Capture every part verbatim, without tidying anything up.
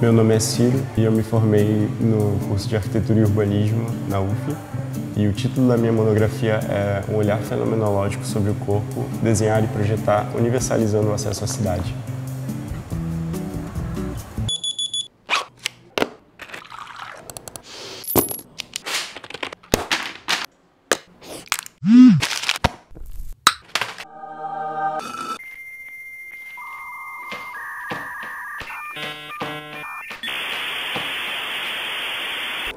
Meu nome é Ciro e eu me formei no curso de Arquitetura e Urbanismo na U F F. E o título da minha monografia é Um Olhar Fenomenológico sobre o Corpo, Desenhar e Projetar, Universalizando o Acesso à Cidade.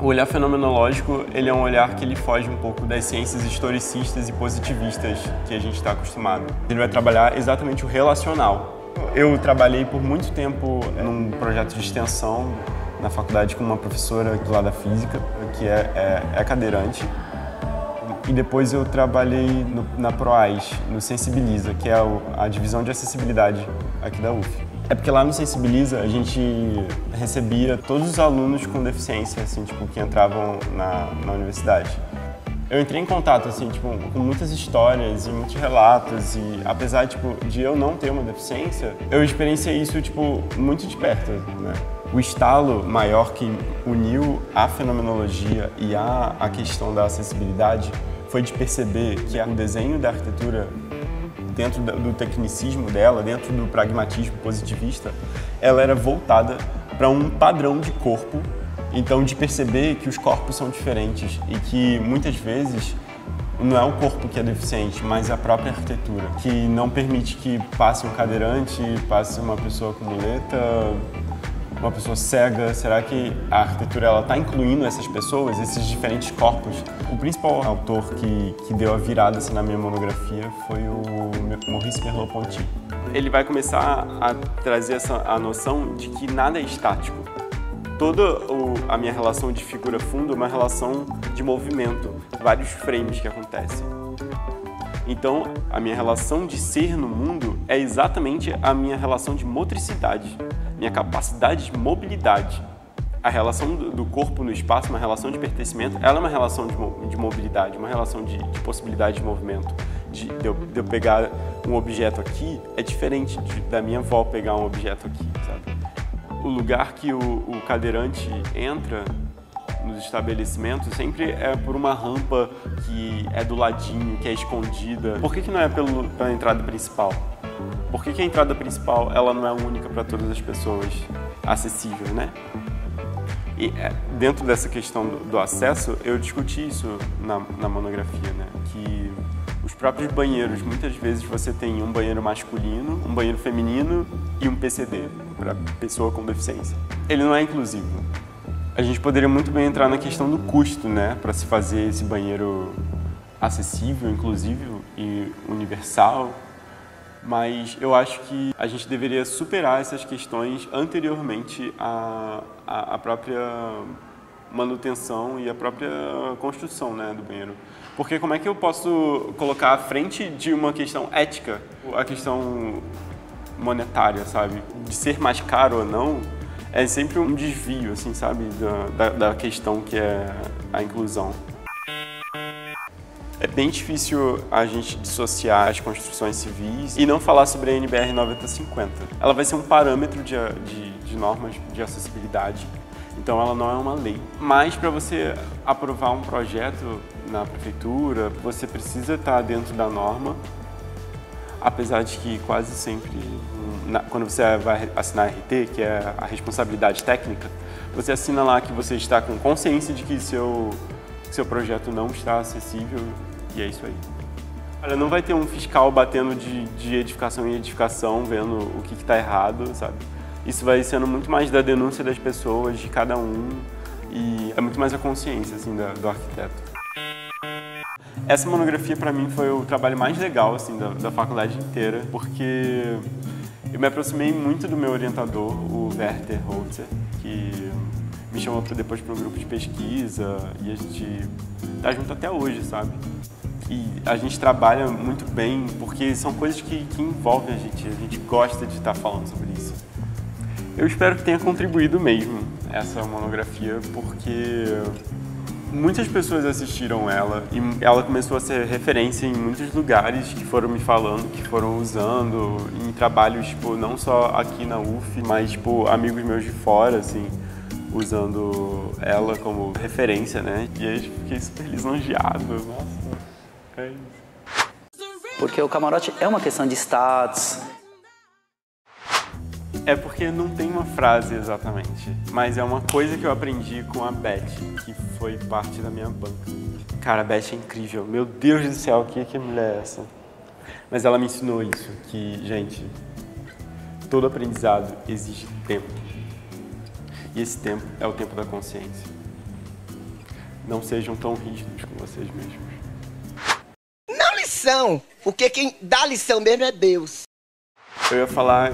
O olhar fenomenológico, ele é um olhar que ele foge um pouco das ciências historicistas e positivistas que a gente está acostumado. Ele vai trabalhar exatamente o relacional. Eu trabalhei por muito tempo num projeto de extensão na faculdade com uma professora do lado da física, que é, é, é cadeirante. E depois eu trabalhei no, na Proais, no Sensibiliza, que é a, a divisão de acessibilidade aqui da U F F. É porque lá no Sensibiliza a gente recebia todos os alunos com deficiência, assim, tipo, que entravam na, na universidade. Eu entrei em contato, assim, tipo, com muitas histórias e muitos relatos e, apesar, tipo, de eu não ter uma deficiência, eu experienciei isso, tipo, muito de perto, né? O estalo maior que uniu a fenomenologia e a, a questão da acessibilidade foi de perceber que o desenho da arquitetura dentro do tecnicismo dela, dentro do pragmatismo positivista, ela era voltada para um padrão de corpo, então de perceber que os corpos são diferentes e que muitas vezes não é o corpo que é deficiente, mas a própria arquitetura, que não permite que passe um cadeirante, passe uma pessoa com muleta, uma pessoa cega. Será que a arquitetura ela está incluindo essas pessoas, esses diferentes corpos? O principal autor que, que deu a virada assim, na minha monografia foi o Maurice Merleau-Ponty. Ele vai começar a trazer essa, a noção de que nada é estático. Toda o, a minha relação de figura-fundo é uma relação de movimento, vários frames que acontecem. Então, a minha relação de ser no mundo é exatamente a minha relação de motricidade, minha capacidade de mobilidade. A relação do corpo no espaço, uma relação de pertencimento, ela é uma relação de mobilidade, uma relação de, de possibilidade de movimento. De, de, eu, de eu pegar um objeto aqui é diferente de, da minha avó pegar um objeto aqui, sabe? O lugar que o, o cadeirante entra nos estabelecimentos sempre é por uma rampa que é do ladinho, que é escondida. Por que que não é pelo, pela entrada principal? Por que que a entrada principal ela não é única para todas as pessoas, acessível, né? E dentro dessa questão do, do acesso, eu discuti isso na, na monografia, né? Que os próprios banheiros, muitas vezes você tem um banheiro masculino, um banheiro feminino e um P C D, para pessoa com deficiência. Ele não é inclusivo. A gente poderia muito bem entrar na questão do custo, né? Para se fazer esse banheiro acessível, inclusivo e universal. Mas eu acho que a gente deveria superar essas questões anteriormente à, à, à própria manutenção e à própria construção, né, do banheiro. Porque como é que eu posso colocar à frente de uma questão ética, a questão monetária, sabe? De ser mais caro ou não, é sempre um desvio, assim, sabe, da, da, da questão que é a inclusão. É bem difícil a gente dissociar as construções civis e não falar sobre a N B R nove mil e cinquenta. Ela vai ser um parâmetro de, de, de normas de acessibilidade, então ela não é uma lei. Mas para você aprovar um projeto na prefeitura, você precisa estar dentro da norma, apesar de que quase sempre, na, quando você vai assinar a R T, que é a responsabilidade técnica, você assina lá que você está com consciência de que seu, seu projeto não está acessível. E é isso aí. Olha, não vai ter um fiscal batendo de, de edificação em edificação, vendo o que está errado, sabe? Isso vai sendo muito mais da denúncia das pessoas, de cada um, e é muito mais a consciência, assim, da, do arquiteto. Essa monografia, para mim, foi o trabalho mais legal, assim, da, da faculdade inteira, porque eu me aproximei muito do meu orientador, o Werther Holzer, que me chamou pra, depois para um grupo de pesquisa, e a gente tá junto até hoje, sabe? E a gente trabalha muito bem, porque são coisas que, que envolvem a gente, a gente gosta de estar falando sobre isso. Eu espero que tenha contribuído mesmo essa monografia, porque muitas pessoas assistiram ela e ela começou a ser referência em muitos lugares que foram me falando, que foram usando em trabalhos, tipo, não só aqui na U F F, mas, tipo, amigos meus de fora, assim, usando ela como referência, né? E aí eu fiquei super lisonjeado, nossa, é isso. Porque o camarote é uma questão de status. É porque não tem uma frase exatamente, mas é uma coisa que eu aprendi com a Beth, que foi parte da minha banca. Cara, a Beth é incrível. Meu Deus do céu, que, que mulher é essa? Mas ela me ensinou isso, que, gente, todo aprendizado exige tempo. E esse tempo é o tempo da consciência. Não sejam tão rígidos com vocês mesmos. Não lição, porque quem dá lição mesmo é Deus. Eu ia falar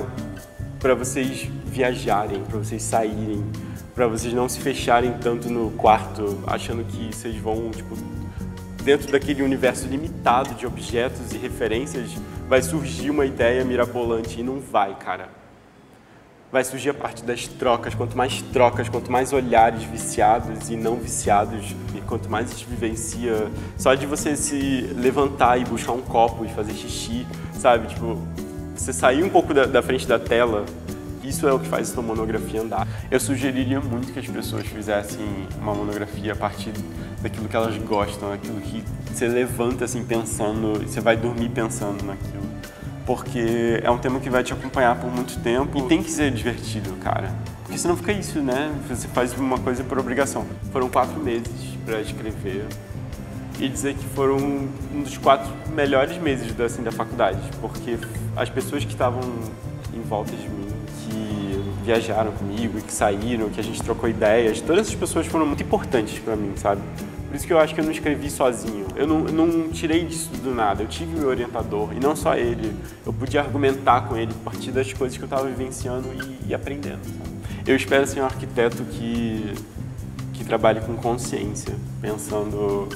para vocês viajarem, para vocês saírem, para vocês não se fecharem tanto no quarto, achando que vocês vão, tipo, dentro daquele universo limitado de objetos e referências, vai surgir uma ideia mirabolante, e não vai, cara. Vai surgir a partir das trocas, quanto mais trocas, quanto mais olhares viciados e não viciados, e quanto mais se vivencia, só de você se levantar e buscar um copo e fazer xixi, sabe, tipo, você sair um pouco da, da frente da tela, isso é o que faz sua monografia andar. Eu sugeriria muito que as pessoas fizessem uma monografia a partir daquilo que elas gostam, daquilo que você levanta assim pensando, e você vai dormir pensando naquilo. Porque é um tema que vai te acompanhar por muito tempo e tem que ser divertido, cara. Porque senão fica isso, né? Você faz uma coisa por obrigação. Foram quatro meses para escrever. E dizer que foram um dos quatro melhores meses da, assim, da faculdade, porque as pessoas que estavam em volta de mim, que viajaram comigo, que saíram, que a gente trocou ideias, todas essas pessoas foram muito importantes para mim, sabe? Por isso que eu acho que eu não escrevi sozinho, eu não, eu não tirei disso do nada, eu tive meu orientador, e não só ele, eu podia argumentar com ele a partir das coisas que eu estava vivenciando e, e aprendendo, sabe? Eu espero ser um arquiteto que, que trabalhe com consciência, pensando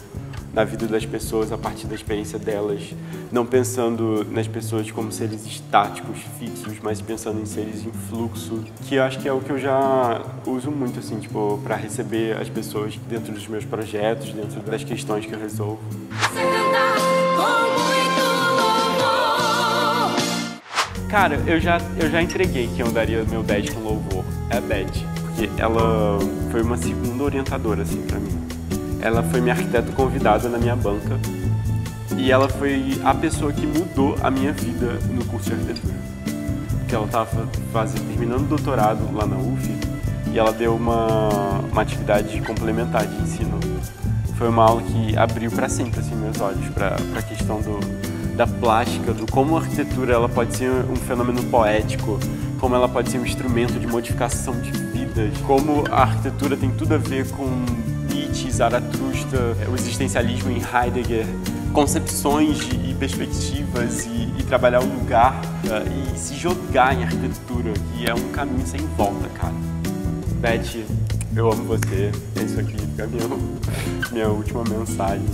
na vida das pessoas a partir da experiência delas, não pensando nas pessoas como seres estáticos, fixos, mas pensando em seres em fluxo, que eu acho que é o que eu já uso muito, assim, tipo, para receber as pessoas dentro dos meus projetos, dentro das questões que eu resolvo. Cara, eu já, eu já entreguei quem eu daria meu dez com louvor, é a Beth, porque ela foi uma segunda orientadora, assim, pra mim. Ela foi minha arquiteta convidada na minha banca e ela foi a pessoa que mudou a minha vida no curso de arquitetura. Porque ela estava terminando o doutorado lá na U F F e ela deu uma, uma atividade complementar de ensino. Foi uma aula que abriu para sempre assim, meus olhos para a questão do, da plástica, do como a arquitetura ela pode ser um fenômeno poético, como ela pode ser um instrumento de modificação de vidas, como a arquitetura tem tudo a ver com Zaratrusta, o existencialismo em Heidegger, concepções de, e perspectivas e, e trabalhar o lugar uh, e se jogar em arquitetura, que é um caminho sem volta, cara. Beth, eu amo você, é isso aqui, fica a minha, minha última mensagem.